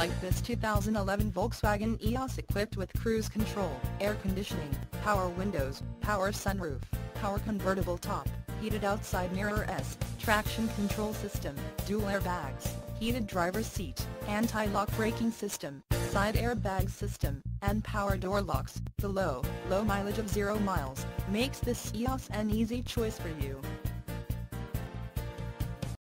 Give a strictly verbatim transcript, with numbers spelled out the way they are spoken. like this two thousand eleven Volkswagen E O S equipped with cruise control, air conditioning, power windows, power sunroof, power convertible top, heated outside mirrors, traction control system, dual airbags, heated driver's seat, anti-lock braking system, side airbag system, and power door locks. The low, low mileage of zero miles makes this E O S an easy choice for you.